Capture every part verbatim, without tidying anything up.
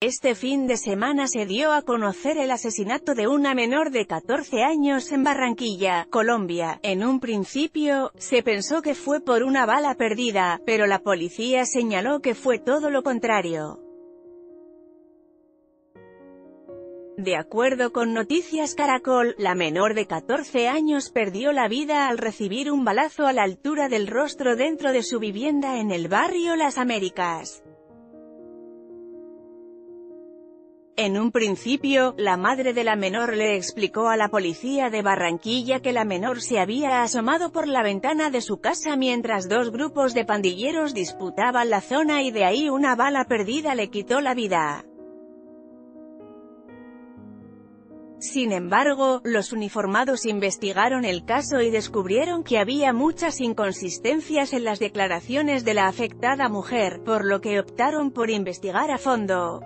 Este fin de semana se dio a conocer el asesinato de una menor de catorce años en Barranquilla, Colombia. En un principio, se pensó que fue por una bala perdida, pero la policía señaló que fue todo lo contrario. De acuerdo con Noticias Caracol, la menor de catorce años perdió la vida al recibir un balazo a la altura del rostro dentro de su vivienda en el barrio Las Américas. En un principio, la madre de la menor le explicó a la policía de Barranquilla que la menor se había asomado por la ventana de su casa mientras dos grupos de pandilleros disputaban la zona y de ahí una bala perdida le quitó la vida. Sin embargo, los uniformados investigaron el caso y descubrieron que había muchas inconsistencias en las declaraciones de la afectada mujer, por lo que optaron por investigar a fondo.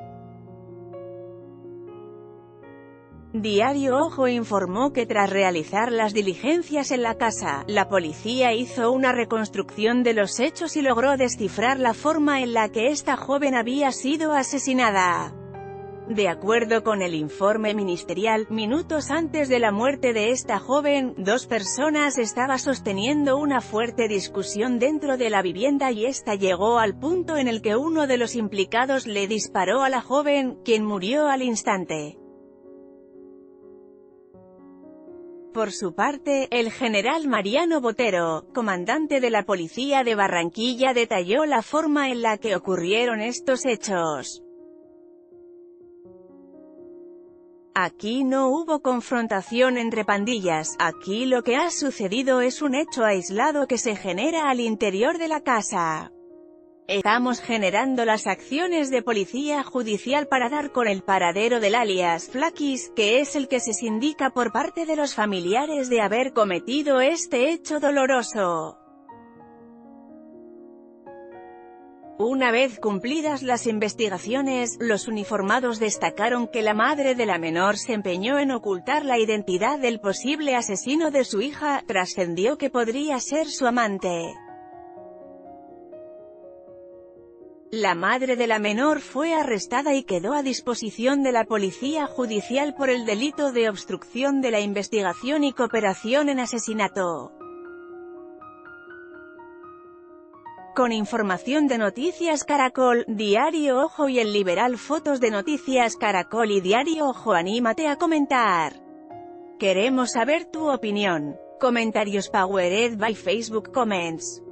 Diario Ojo informó que tras realizar las diligencias en la casa, la policía hizo una reconstrucción de los hechos y logró descifrar la forma en la que esta joven había sido asesinada. De acuerdo con el informe ministerial, minutos antes de la muerte de esta joven, dos personas estaban sosteniendo una fuerte discusión dentro de la vivienda y esta llegó al punto en el que uno de los implicados le disparó a la joven, quien murió al instante. Por su parte, el general Mariano Botero, comandante de la Policía de Barranquilla, detalló la forma en la que ocurrieron estos hechos. Aquí no hubo confrontación entre pandillas, aquí lo que ha sucedido es un hecho aislado que se genera al interior de la casa. Estamos generando las acciones de policía judicial para dar con el paradero del alias Flakis, que es el que se sindica por parte de los familiares de haber cometido este hecho doloroso. Una vez cumplidas las investigaciones, los uniformados destacaron que la madre de la menor se empeñó en ocultar la identidad del posible asesino de su hija, trascendió que podría ser su amante. La madre de la menor fue arrestada y quedó a disposición de la policía judicial por el delito de obstrucción de la investigación y cooperación en asesinato. Con información de Noticias Caracol, Diario Ojo y El Liberal. Fotos de Noticias Caracol y Diario Ojo. Anímate a comentar. Queremos saber tu opinión. Comentarios powered by Facebook Comments.